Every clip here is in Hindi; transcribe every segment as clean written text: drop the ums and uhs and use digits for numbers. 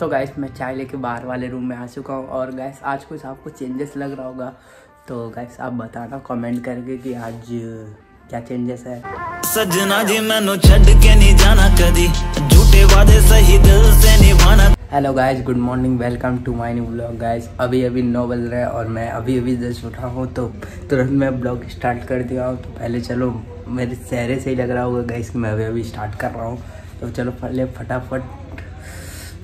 तो गाइस मैं चाय लेके बाहर वाले रूम में आ चुका हूँ और गाइस आज कुछ आपको चेंजेस लग रहा होगा, तो गाइस आप बताना कमेंट करके कि आज क्या चेंजेस है। सजना जी मैनू छड़ के नहीं जाना कदी, झूठे वादे सही दिल से निभाना। Hello guys, good morning, welcome to my new blog. Guys अभी 9 बज रहे हैं और मैं अभी जस्ट उठा हूँ, तो तुरंत मैं ब्लॉग स्टार्ट कर दिया हूँ। तो पहले चलो मेरे चेहरे से ही लग रहा होगा गाइस कि मैं अभी स्टार्ट कर रहा हूँ, तो चलो पहले फटाफट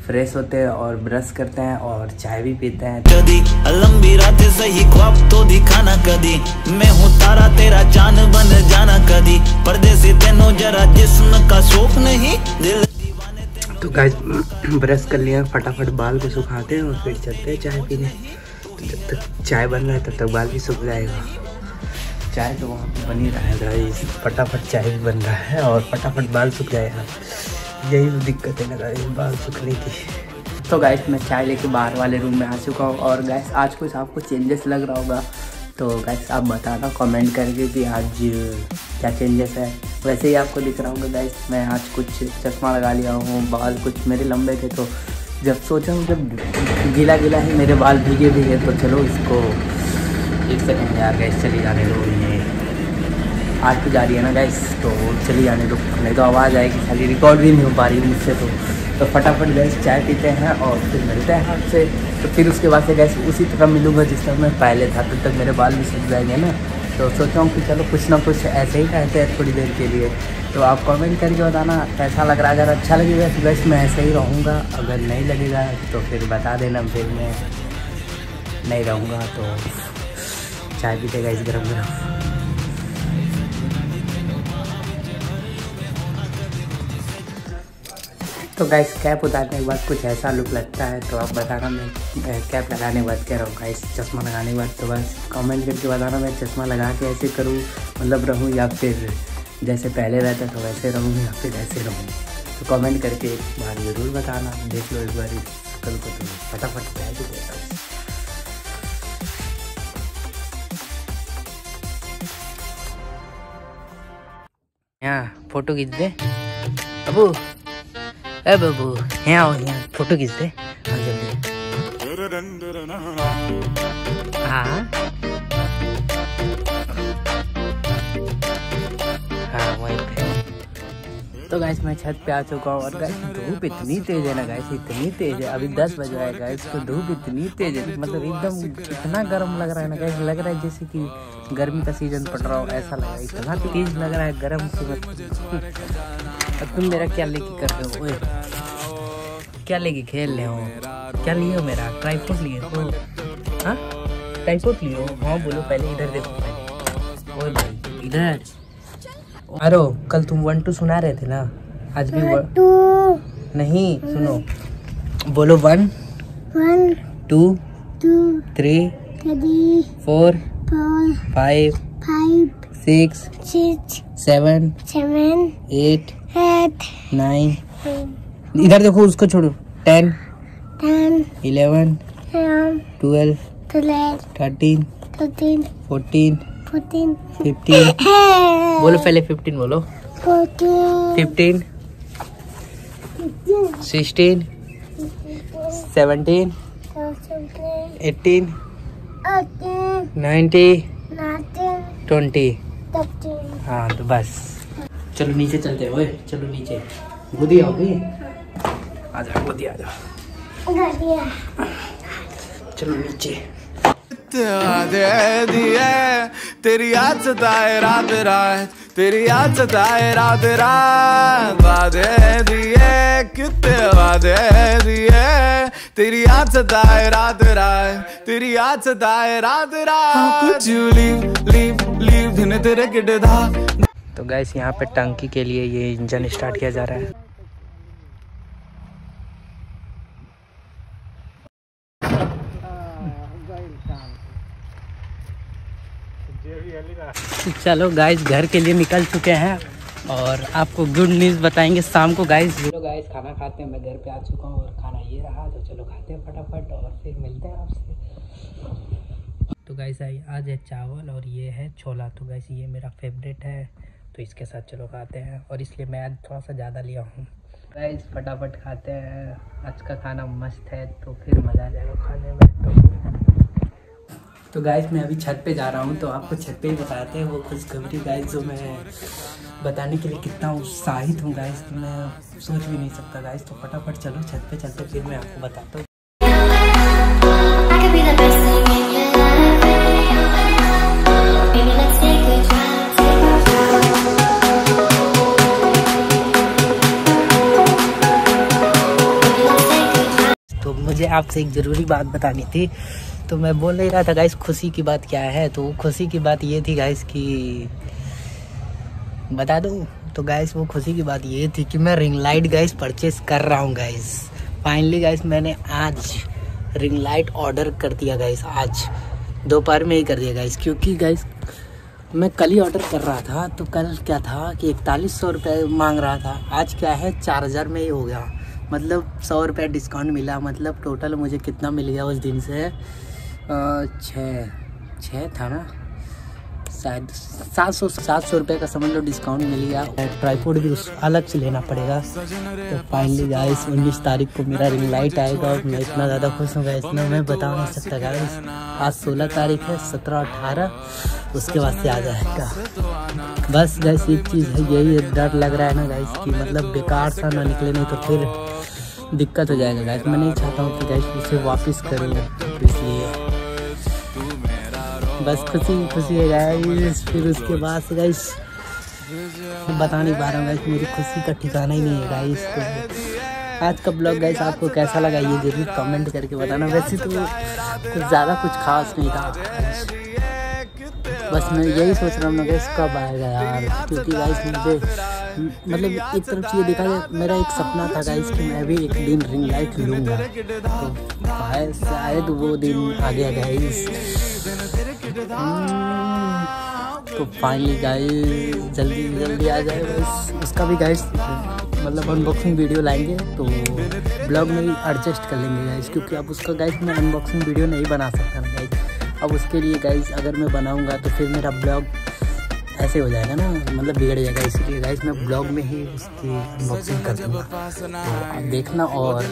फ्रेश होते हैं और ब्रश करते हैं और चाय भी पीते हैं। कभी लंबी रातें सही ख्वाब तो दिखाना, कभी मैं हूँ तारा तेरा चांद बन जाना, कभी परदेसी तेनो जरा जिस्म का शौक नहीं दिल। तो गाइस ब्रश कर लिया, फटाफट बाल को सुखाते हैं और फिर चलते हैं चाय पीने। तो जब तक चाय बन रहा है तब तक बाल भी सूख जाएगा। चाय तो वहाँ पे बन ही रहा है गाइस, फटाफट चाय भी बन रहा है और फटाफट बाल सूख जाएगा। यही दिक्कत है ना गाइस, बाल सूखने की। तो गाइस मैं चाय लेके बाहर वाले रूम में आ चुका हूँ और गाइस आज कुछ आपको चेंजेस लग रहा होगा, तो गाइस आप बताना कमेंट करके कि आज क्या चेंजेस है। वैसे ही आपको दिख रहा होगा गाइस, मैं आज कुछ चश्मा लगा लिया हूँ। बाल कुछ मेरे लंबे थे, तो जब सोचा हूँ जब गीला गीला है मेरे बाल भीगे भीगे, तो चलो इसको एक सेकेंड यार गाइस, चली जाने दो, ये आज तो जा रही है ना गाइस, तो चली जाने दो, नहीं तो आवाज़ आएगी, खाली रिकॉर्ड भी नहीं हो पा रही मुझसे। तो फटाफट गैस चाय पीते हैं और फिर मिलते हैं आपसे। तो फिर उसके बाद से गैस उसी तरह मिलूंगा जिस तरह मैं पहले था, तब तक मेरे बाल भी सूख जाएंगे ना। तो सोचा हूँ कि चलो कुछ ना कुछ ऐसे ही रहते हैं थोड़ी देर के लिए। तो आप कमेंट करके बताना कैसा लग रहा है। अगर अच्छा लगेगा तो गैस मैं ऐसे ही रहूँगा, अगर नहीं लगेगा तो फिर बता देना, फिर मैं नहीं रहूँगा। तो चाय पीते गैस गर्म गर्म। तो गाइस कैप उतारने के बाद कुछ ऐसा लुक लगता है, तो आप बताना। मैं कैप लगाने के बाद कह रहा हूँ गाइस, चश्मा लगाने के बाद, तो बस कमेंट करके बताना मैं चश्मा लगा के ऐसे करूँ मतलब रहूँ, या फिर जैसे पहले रहता तो वैसे रहूँ, या फिर ऐसे रहूँ। तो कमेंट करके एक बार ज़रूर बताना, देख लो एक बार कल को। तो फटाफट चाय भी देता हूँ। यहाँ फोटो खींच दे अबू, ए बाबू यहाँ और यहाँ फोटो खींच दे। हाँ हाँ वहीं पे। तो गाइस मैं छत पे आ चुका हूँ और गाइस धूप इतनी तेज है ना गाइस, इतनी तेज है। अभी 10 बज रहा है गाइस, तो धूप इतनी तेज है, मतलब एकदम इतना गर्म लग रहा है ना गाइस, लग रहा है जैसे कि गर्मी का सीजन पड़ रहा हो, ऐसा लग रहा है, इतना तेज लग रहा है गर्म सुबह। तुम मेरा क्या लेके कर रहे हो? ओए क्या लेके खेल रहे हो? क्या लिए हो मेरा? ट्राइपॉड लिए हो? हाँ ट्राइपॉड लिए हो? हाँ बोलो, पहले इधर देखो, पहले ओए भाई इधर। अरे कल तुम 1-2 सुना रहे थे ना, आज भी 1-2 नहीं सुनो, बोलो 1 2 3 4 5 5 6 7 7 8 9 इधर देखो, उसको छोड़ो। 10 10 11 12 13 14 15 बोलो, पहले 15 बोलो। 14 15 16 17 18 19 20। हाँ तो बस चलो नीचे चलते हैं। ओए चलो नीचे, गोदी आओ, आजा गोदी आजा, चलो नीचे। तेरी याद सताए रात रात, तेरी याद सताए रात रात, वादे दिए कितने वादे दिए, तेरी याद सताए रात रात, तेरी याद सताए रात रात। तो गाइस यहाँ पे टंकी के लिए ये इंजन स्टार्ट किया जा रहा है। चलो गाइस घर के लिए निकल चुके हैं और आपको गुड न्यूज़ बताएंगे शाम को गाइस। चलो गाइस खाना खाते हैं, मैं घर पे आ चुका हूँ और खाना ये रहा, तो चलो खाते हैं फटाफट और फिर मिलते हैं आपसे। तो गाइस आज है चावल और ये है छोला, तो गाइस ये मेरा फेवरेट है, तो इसके साथ चलो खाते हैं। और इसलिए मैं आज थोड़ा सा ज़्यादा लिया हूँ, गाइस फटाफट खाते हैं, आज का खाना मस्त है तो फिर मज़ा आ जाएगा खाने में। तो गाइस मैं अभी छत पे जा रहा हूँ, तो आपको छत पे ही बताते हैं वो खुशखबरी गाइस जो मैं बताने के लिए कितना उत्साहित हूँ गाइस, तो मैं सोच भी नहीं सकता गाइस। तो फटाफट चलो छत पे चलते, फिर मैं आपको बताता हूँ। तो मुझे आपसे एक ज़रूरी बात बतानी थी, तो मैं बोल नहीं रहा था गाइस खुशी की बात क्या है। तो खुशी की बात ये थी गाइस कि बता दूँ, तो गाइस वो खुशी की बात ये थी कि मैं रिंग लाइट गाइस परचेस कर रहा हूँ गाइस। फाइनली गाइस मैंने आज रिंग लाइट ऑर्डर कर दिया गाइस, आज दोपहर में ही कर दिया गाइस, क्योंकि गाइस मैं कल ही ऑर्डर कर रहा था। तो कल क्या था कि 4100 रुपये मांग रहा था, आज क्या है 4000 में ही हो गया, मतलब 100 रुपये डिस्काउंट मिला। मतलब टोटल मुझे कितना मिल गया उस दिन से, छः था ना शायद, 700 रुपये का समझ लो डिस्काउंट मिल गया। ट्राईपोड भी उस अलग से लेना पड़ेगा। तो फाइनली गाइस 19 तारीख को मेरा रिंग लाइट आएगा और मैं इतना ज़्यादा खुश हूँ गाइस, इतना मैं बता नहीं सकता गाइस। आज 16 तारीख है, 17-18 उसके बाद से आ जाएगा। बस गाइस एक चीज़ है, यही डर लग रहा है ना गाइस कि मतलब बेकार सा ना निकले, नहीं तो फिर दिक्कत हो जाएगा गाइस। मैं नहीं चाहता हूँ कि गाइस उसे वापस करूँ, इसलिए बस खुशी खुशी है गाइस। फिर उसके बाद से गाइस बता नहीं पा रहा हूँ गाइस, मेरी खुशी का ठिकाना ही नहीं है गाइस। तो आज का ब्लॉग गाइस आपको कैसा लगा ये जरूर कमेंट करके बताना। वैसे तो कुछ ज़्यादा कुछ खास नहीं था, बस मैं यही सोच रहा हूँ गाइस कब आएगा यार, क्योंकि गाइस मुझे मतलब एक तरफ ये देखा जाए मेरा एक सपना था गाइस कि मैं भी एक दिन रिंग लाइट लूँगा, तो शायद वो दिन आ गया गाइस। तो फाइनली गाइस जल्दी जल्दी आ जाए बस, उसका भी गाइस मतलब अनबॉक्सिंग वीडियो लाएंगे, तो ब्लॉग में भी एडजस्ट कर लेंगे गाइस, क्योंकि अब उसका गाइस मैं अनबॉक्सिंग वीडियो नहीं बना सकता ना गाइस। अब उसके लिए गाइस अगर मैं बनाऊंगा तो फिर मेरा ब्लॉग ऐसे हो जाएगा ना, मतलब बिगड़ जाएगा, इसलिए गाइस मैं ब्लॉग में ही उसकी अनबॉक्सिंग कर दूँगा। तो आप देखना, और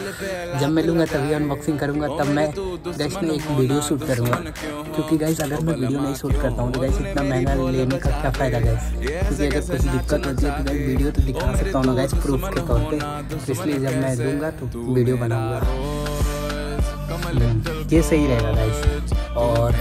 जब मैं लूँगा तभी अनबॉक्सिंग करूँगा, तब मैं गाइस में एक वीडियो शूट करूँगा, क्योंकि गाइस अगर मैं वीडियो नहीं शूट करता हूँ तो गाइस इतना महंगा लेने का क्या फ़ायदा गाइस, क्योंकि अगर कुछ दिक्कत होती है तो गाइस वीडियो तो दिखा सकता हूँ ना गाइस प्रूफ के तौर पर, इसलिए जब मैं लूँगा तो वीडियो बनाऊँगा, ये सही रहेगा गाइस। और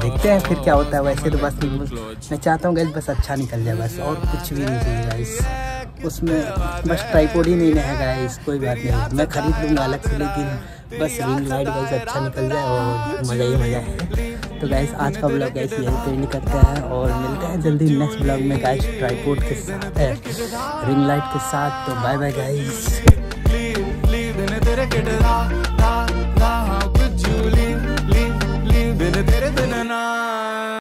देखते हैं फिर क्या होता है। वैसे तो बस मैं चाहता हूँ गाइस बस अच्छा निकल जाए बस, और कुछ भी नहीं चाहिए गाइस, उसमें बस ट्राइपॉड ही नहीं है गाइस। कोई बात नहीं, मैं खरीद लूँगा अलग से, लेकिन बस रिंग लाइट गाइस अच्छा निकल जाए और मज़ा ही मज़ा है। तो गाइस आज का ब्लॉग गाइस यहीं पे एंड करते हैं, और मिलते हैं जल्दी नेक्स्ट ब्लॉग में गाइस ट्राइपॉड के साथ, रिंग लाइट के साथ। तो बाय बाय गाइस।